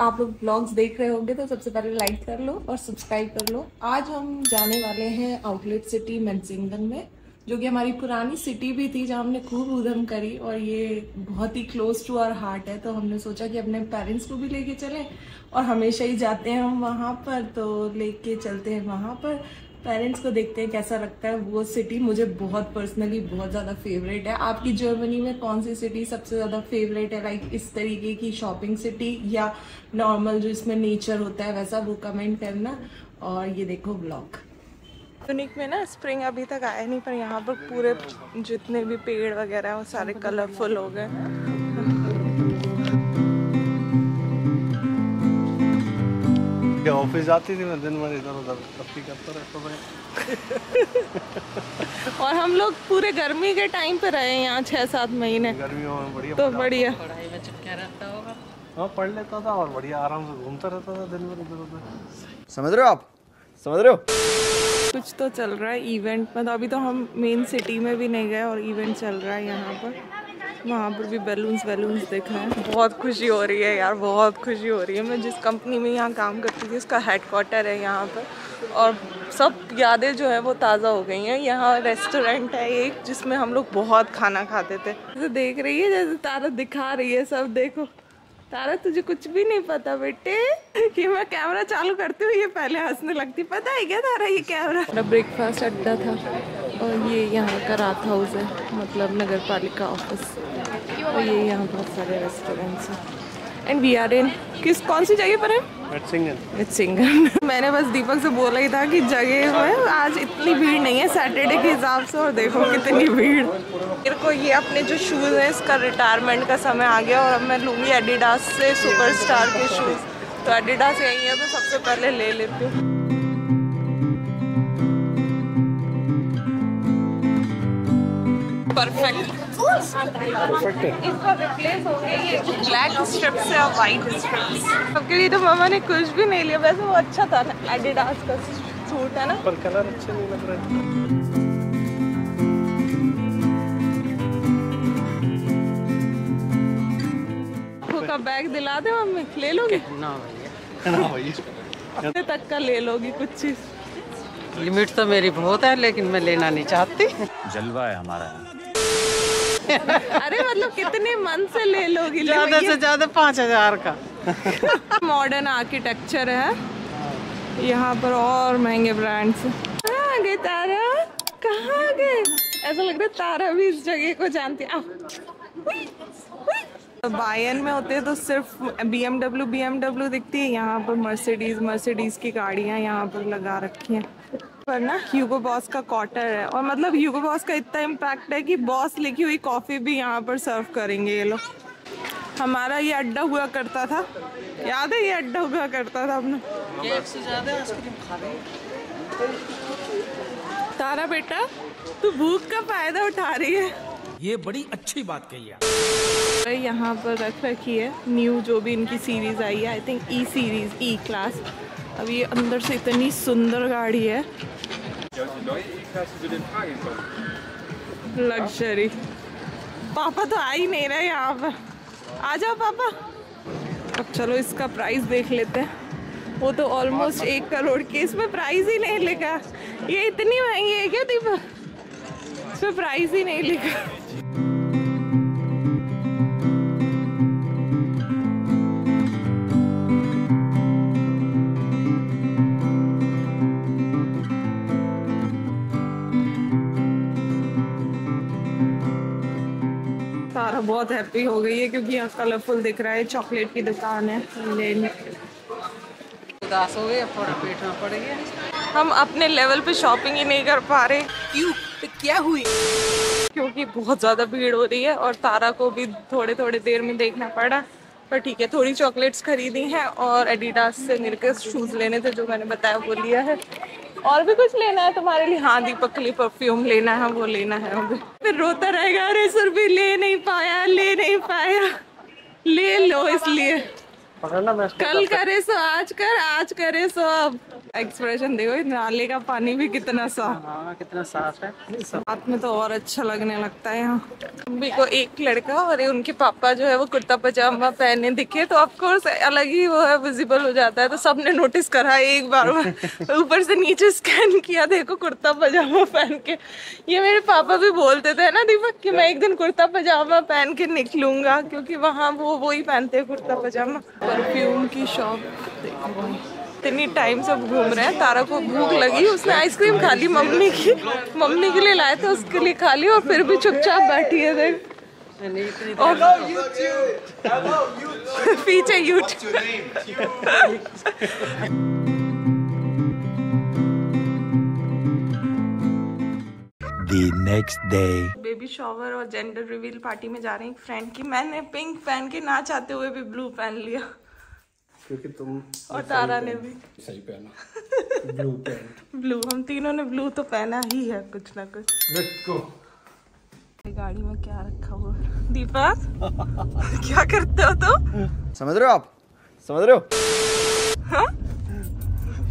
आप लोग ब्लॉग्स देख रहे होंगे तो सबसे पहले लाइक कर लो और सब्सक्राइब कर लो। आज हम जाने वाले हैं आउटलेट सिटी मेट्सिंगन में, जो कि हमारी पुरानी सिटी भी थी, जहाँ हमने खूब उधम करी और ये बहुत ही क्लोज टू आवर हार्ट है। तो हमने सोचा कि अपने पेरेंट्स को भी लेके चलें, और हमेशा ही जाते हैं हम वहाँ पर, तो लेके चलते हैं वहाँ पर। पेरेंट्स को देखते हैं कैसा लगता है। वो सिटी मुझे बहुत पर्सनली बहुत ज़्यादा फेवरेट है। आपकी जर्मनी में कौन सी सिटी सबसे ज़्यादा फेवरेट है, लाइक इस तरीके की शॉपिंग सिटी या नॉर्मल जो इसमें नेचर होता है वैसा, वो कमेंट करना। और ये देखो ब्लॉग। यूनिक में ना स्प्रिंग अभी तक आया नहीं, पर यहाँ पर पूरे जितने भी पेड़ वगैरह हैं वो सारे कलरफुल हो गए। ऑफिस जाती थी मैं दिन भर इधर उधर करता रहता और हम लोग पूरे गर्मी के टाइम पे रहे यहाँ 6-7 महीने। गर्मियों में बढ़िया, तो बढ़िया पढ़ाई में चुपका रहता होगा। हाँ, पढ़ लेता था और बढ़िया आराम से घूमता रहता था दिन भर इधर उधर। समझ रहे हो आप, समझ रहे हो? कुछ तो चल रहा है इवेंट, मतलब अभी तो हम मेन सिटी में भी नहीं गए और इवेंट चल रहा है यहाँ पर। वहाँ पर भी बैलून्स दिख रहे हैं। बहुत खुशी हो रही है यार, बहुत खुशी हो रही है। मैं जिस कंपनी में यहाँ काम करती थी उसका हेडक्वार्टर है यहाँ पर, और सब यादें जो है वो ताज़ा हो गई हैं। यहाँ रेस्टोरेंट है एक, जिसमें हम लोग बहुत खाना खाते थे। जैसे देख रही है, जैसे तारा दिखा रही है सब। देखो तारा, तुझे कुछ भी नहीं पता बेटे, कि मैं कैमरा चालू करती हूँ ये पहले हंसने लगती। पता है क्या तारा, ये कैमरा। ब्रेकफास्ट अड्डा था, और ये यहाँ का रात हाउस है, मतलब नगर पालिका ऑफिस। और ये यहाँ बहुत सारे रेस्टोरेंट्स हैं। एंड वी आर इन कौन सी जगह पर है? मेट्सिंगन। मैंने बस दीपक से बोला ही था कि जगह में आज इतनी भीड़ नहीं है सैटरडे के हिसाब से, और देखो कितनी भीड़। मेरे को ये अपने जो शूज़ हैं इसका रिटायरमेंट का समय आ गया, और अब मैं लूँगी एडिडास से सुपरस्टार के शूज़। तो एडिडास यही है तो सबसे पहले ले लेती हूँ। परफेक्ट इसको रिप्लेस हो गया ये ब्लैक स्ट्रिप्स से और वाइट स्ट्रिप्स। सबके लिए तो मामा ने कुछ भी नहीं लिया। वैसे वो अच्छा था ना, एडिडास का सूट है ना, पर कलर अच्छा नहीं लग रहा है। का बैग दिला दे मम्मी, ले लोगे? ना भैया तक का ले लोगी कुछ चीज? लिमिट तो मेरी बहुत है, लेकिन मैं लेना नहीं चाहती। जलवा है हमारा। अरे मतलब कितने मन से ले लोगी? ज्यादा से ज्यादा 5000 का। मॉडर्न आर्किटेक्चर है यहाँ पर, और महंगे ब्रांड्स। कहाँ गए तारा, कहाँ गए? ऐसा लग रहा है तारा भी इस जगह को जानती है। बायन में होते हैं तो सिर्फ BMW दिखती है। यहाँ पर मर्सिडीज़ की गाड़ियाँ यहाँ पर लगा रखी हैं। पर ना ह्यूगो बॉस का क्वार्टर है, और मतलब ह्यूगो बॉस का इतना इम्पैक्ट है कि बॉस लिखी हुई कॉफ़ी भी यहाँ पर सर्व करेंगे ये लोग। हमारा ये अड्डा हुआ करता था, याद है? ये अड्डा हुआ करता था अपना। तारा बेटा, तू भूख का फ़ायदा उठा रही है, ये बड़ी अच्छी बात कही है। यहाँ पर रख रखी है न्यू जो भी इनकी सीरीज आई है, आई थिंक E क्लास। अब ये अंदर से इतनी सुंदर गाड़ी है, लग्जरी। पापा तो आ ही नहीं रहे यहाँ पर। आ जाओ पापा। अब चलो इसका प्राइस देख लेते हैं। वो तो ऑलमोस्ट 1 करोड़ के, इसमें प्राइस ही नहीं लिखा। ये इतनी महंगी है क्या दीपक? इसमें प्राइस ही नहीं लिखा। तारा बहुत हैप्पी हो गई है क्योंकि यहाँ कलरफुल दिख रहा है। चॉकलेट की दुकान है। उदास हो गए, थोड़ा पेट में पड़ गया। हम अपने लेवल पे शॉपिंग ही नहीं कर पा रहे। क्यों क्या हुई? क्योंकि बहुत ज़्यादा भीड़ हो रही है, और तारा को भी थोड़े देर में देखना पड़ा। पर ठीक है, थोड़ी चॉकलेट्स खरीदी हैं, और एडिडास से मेरे को शूज़ लेने थे जो मैंने बताया वो लिया है। और भी कुछ लेना है तुम्हारे लिए? हाँ, दीपक के लिए परफ्यूम लेना है, वो लेना है। फिर रोता रहेगा, अरे सुरभि ले नहीं पाया, ले लो इसलिए। पकड़ना मैं इसको। कल करे सो आज कर, आज करे सो अब। एक्सप्रेशन देखो नाले का पानी भी कितना साफ, कितना साफ है। रात में तो और अच्छा लगने लगता है यहाँ। मम्मी को एक लड़का और उनके पापा जो है वो कुर्ता पजामा पहने दिखे तो ऑफकोर्स अलग ही वो है, विजिबल हो जाता है। तो सबने नोटिस करा एक बार ऊपर से नीचे स्कैन किया, देखो कुर्ता पजामा पहन के। ये मेरे पापा भी बोलते थे ना दीपक कि मैं एक दिन कुर्ता पजामा पहन के निकलूंगा, क्योंकि वहाँ वो ही पहनते हैं कुर्ता पजामा। परफ्यूम की शॉप देखो, इतनी टाइम से घूम रहे हैं। तारा को भूख लगी, उसने आइसक्रीम खा ली मम्मी की, मम्मी के लिए लाए थे उसके लिए खा ली, और फिर भी चुपचाप बैठी है। देख और पीछे YouTube. Next day baby shower और जेंडर रिवील पार्टी में जा रहे हैं एक फ्रेंड की। मैंने पिंक पहन के ना चाहते हुए भी ब्लू पहन लिया, क्योंकि तुम और तारा ने भी सही पहना ब्लू पैंट। ब्लू हम तीनों ने ब्लू तो पहना ही है कुछ ना कुछ। देखो गाड़ी में क्या रखा हुआ है। दीपक क्या करते हो तुम, समझ रहे हो आप, समझ रहे हो?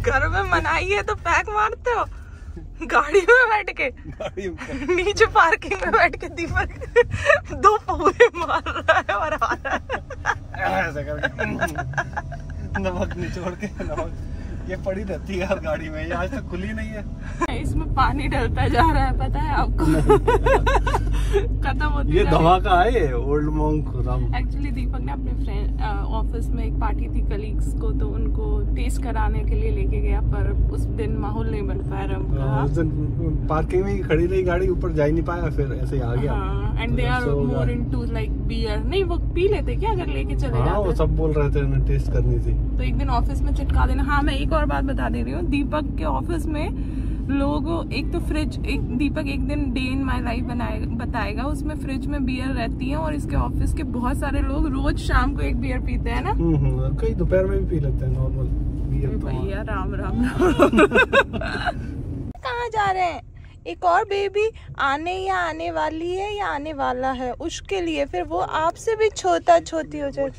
घर में मनाई है तो पैक मारते हो गाड़ी में बैठ के, नीचे पार्किंग में बैठ के दीपक दो पौड़े मार रहा है और आ रहा है ऐसे करके, नमक निचोड़ के। नमक ये पड़ी रहती है गाड़ी में, ये आज तक खुली नहीं है। इसमें पानी डलता जा रहा है, पता है आपको खत्म होती ये धमाका है ये ओल्ड मॉन्क। एक्चुअली दीपक ने अपने फ्रेंड ऑफिस में एक पार्टी थी कलीग्स को, तो उनको टेस्ट कराने के लिए लेके गया, पर उस दिन माहौल नहीं बन पाया रम का। उस दिन पार्किंग में खड़ी रही गाड़ी, ऊपर जा ही नहीं पाया, फिर ऐसे ही आ गया। And they are more into like beer. नहीं वो पी लेते क्या अगर लेके चले जाते? वो सब बोल रहे थे उन्हें टेस्ट करनी थी, तो एक दिन ऑफिस में चिटका देना। हाँ मैं एक और बात बता दे रही हूँ, दीपक के ऑफिस में लोग एक तो फ्रिज, एक दीपक एक दिन डे इन माई लाइफ बताएगा, उसमें फ्रिज में बियर रहती है, और इसके ऑफिस के बहुत सारे लोग रोज शाम को एक बियर पीते हैं ना, कई दोपहर में भी पी लेते हैं नॉर्मल बियर। भैया राम राम, कहाँ जा रहे हैं? एक और बेबी आने या आने वाली है या आने वाला है, उसके लिए फिर वो आपसे भी छोटा छोटी हो जाए।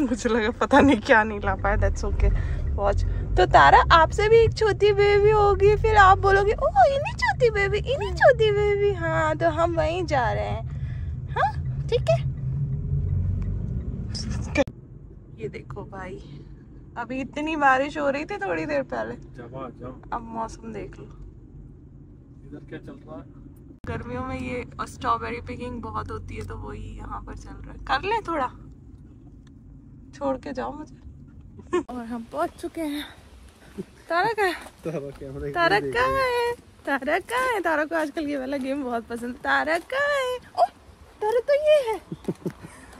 मुझे लगा पता नहीं क्या नहीं ला पाया, दैट्स ओके। वॉच तो तारा आपसे भी एक छोटी बेबी होगी, फिर आप बोलोगे ओह इन्हीं छोटी बेबी, इन्हीं छोटी बेबी। हाँ तो हम वहीं जा रहे हैं। हाँ ठीक है। ये देखो भाई, अभी इतनी बारिश हो रही थी थोड़ी देर पहले, अब मौसम देख लो इधर क्या चल रहा है। गर्मियों में ये स्ट्रॉबेरी पिकिंग बहुत होती है, तो वही यहाँ पर चल रहा है। कर ले थोड़ा, छोड़ के जाओ मुझे। और हम पहुंच चुके हैं। तारा का है, तारा का है, तारा का है। तारा को आजकल ये वाला गेम बहुत पसंद। तारा का है, ओ तारा तो ये है।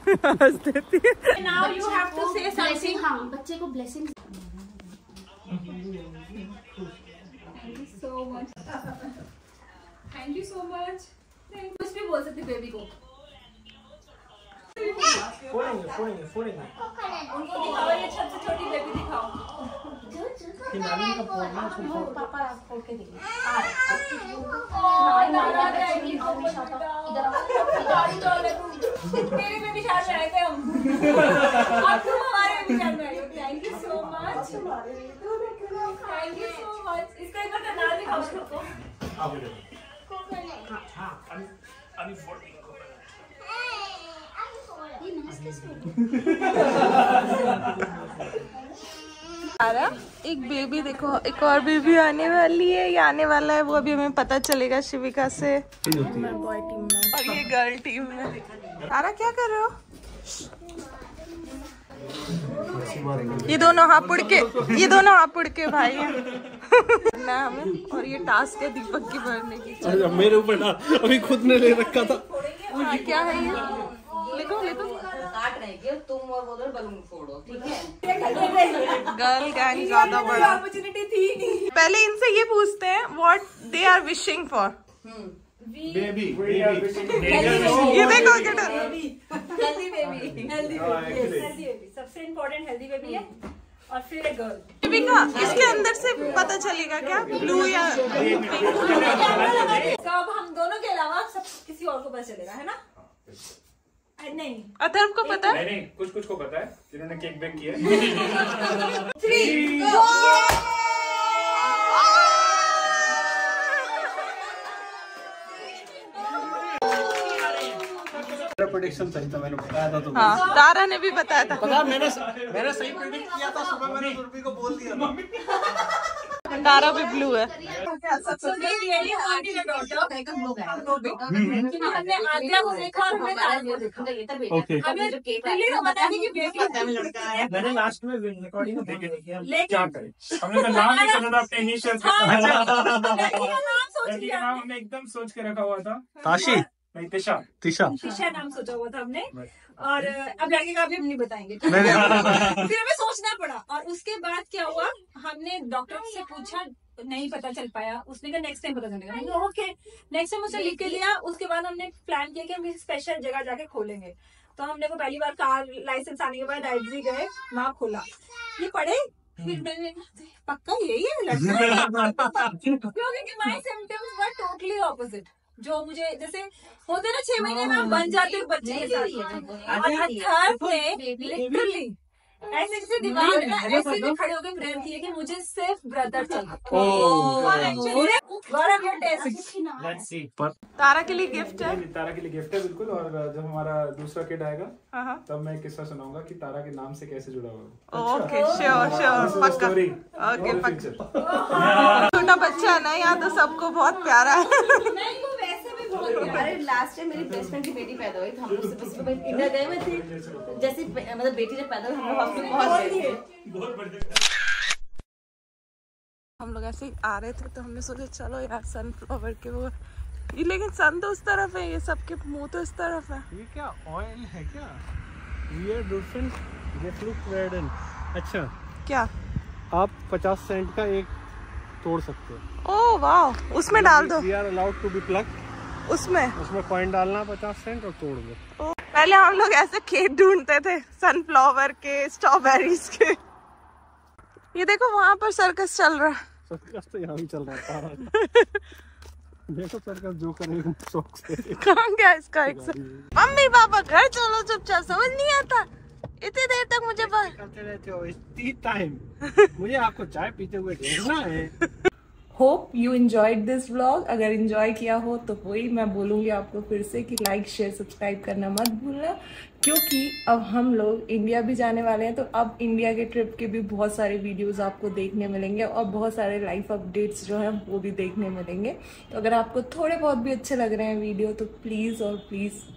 Now you have to say something. हाँ, बच्चे को blessing। Thank you so much. Thank you so much. कुछ भी बोल सकते बेबी को। उनको दिखाओ, ये सबसे छोटी बेबी दिखाओ। पापा खोल के तेरे बेबी शादी आए थे हम, और तुम हमारे बेबी शादी आए हो। Thank you so much, thank you so much. इसका एक बार कनाल दिखाओ सबको। तारा एक बेबी देखो, एक और बेबी आने वाली है या आने वाला है, वो अभी हमें पता चलेगा शिविका से। बॉय टीम में और ये गर्ल टीम में। तारा क्या कर रहे हो? ये दोनों हापुड़ के, ये दोनों हापुड़ के भाई हैं। ना हमें, और ये टास्क है दीपक की भरने की। मेरे ऊपर अभी खुद ने ले रखा था। हाँ, क्या है ये? लिखो लिखो, काट रहेगी तुम और वो उधर बलून फोड़ो, ठीक है? गर्ल गैंग ज्यादा बड़ा अपॉर्चुनिटी थी नहीं। पहले इनसे ये पूछते हैं what they are wishing for. Baby, ये देखो हेल्दी बेबी, हेल्दी बेबी सबसे इम्पोर्टेंट, हेल्दी बेबी है। और फिर एक गर्ल बेबी का, इसके अंदर से पता चलेगा क्या ब्लू या पिंक। अब हम दोनों के अलावा सब किसी और को पता चलेगा, है ना? नहीं, अथर्व को पता है? नहीं, कुछ कुछ को पता है जिन्होंने केक बेक किया है। 3 4 प्रेडिक्शन सही था, मैंने बताया था तुम्हें। हाँ, तारा ने भी बताया था। पता मैंने सही प्रेडिक्ट किया था, सुबह मैंने सुरभि को बोल दिया था। तारा भी ब्लू है। मैंने लास्ट में रिकॉर्डिंग हमने एकदम सोच के रखा हुआ था, ताशी नहीं, तिशा नाम सोचा हुआ था हमने। और अब लड़के का भी हम नहीं बताएंगे, फिर हमें सोचना पड़ा। और उसके बाद क्या हुआ, हमने डॉक्टर से पूछा, नहीं पता चल पाया। उसने कहा नेक्स्ट टाइम पता चलेगा। ओके, नेक्स्ट टाइम उसे लिख के लिया। उसके बाद हमने प्लान किया कि हम स्पेशल जगह जाके खोलेंगे। तो हमने को पहली बार कार लाइसेंस आने के बाद आईजी गए, वहाँ खोला, ये पढ़े, फिर मैंने पक्का यही है क्योंकि my symptoms were totally opposite. जो मुझे जैसे होते ना 6 महीने में हम बन जाते बच्चे के साथ, लिटरली ऐसे जैसे दीवार ऐसे खड़े होकर प्रेयर किए कि मुझे सिर्फ ब्रदर चाहिए। तारा के लिए गिफ्ट है, तारा के लिए गिफ्ट है बिल्कुल। और जब हमारा दूसरा किड आएगा तब मैं किस्सा सुनाऊंगा कि तारा के नाम से कैसे जुड़ा हुआ। ओके, श्योर श्योर, पक्का, ओके पक्का। छोटा बच्चा ना यहाँ तो सबको बहुत प्यारा है। लास्ट टाइम मेरी प्लेसमेंट की बेटी पैदा हुई, हम लोग सुबह इंडिया गए हुए थे। जैसे मतलब बेटी जब पैदा हुई हम लोग हॉस्पिटल पहुंच गए। हम लोग ऐसे आ रहे थे तो हमने सोचा चलो यार सनफ्लावर के वो, लेकिन सन तो उस तरफ है, ये सबके मुंह तो इस तरफ है। ये क्या ऑयल है क्या? वियर्ड डिफरेंट, गेट लुक रेडन। अच्छा, क्या आप 50 सेंट का एक तोड़ सकते हो? ओह वाओ, उसमें डाल दो। We are allowed to be plucked. उसमें कॉइन डालना 50 सेंट और तोड़ दो। पहले हम लोग ऐसे खेत ढूंढते थे सनफ्लावर के, स्ट्रॉबेरीज के। ये देखो वहाँ पर सर्कस चल रहा है। सर्कस तो यहाँ भी चल रहा है। देखो सर्कस जो करेगा शौक से। कहाँ गया इसका एक से? मम्मी पापा घर चलो चुपचाप, समझ नहीं आता इतनी देर तक मुझे मुझे आपको चाय पीते हुए देखना है। Hope you enjoyed this vlog. अगर इंजॉय किया हो तो वही मैं बोलूँगी आपको फिर से कि लाइक शेयर सब्सक्राइब करना मत भूलना, क्योंकि अब हम लोग इंडिया भी जाने वाले हैं। तो अब इंडिया के ट्रिप के भी बहुत सारे वीडियोस आपको देखने मिलेंगे और बहुत सारे लाइफ अपडेट्स जो हैं वो भी देखने मिलेंगे। तो अगर आपको थोड़े बहुत भी अच्छे लग रहे हैं वीडियो तो प्लीज़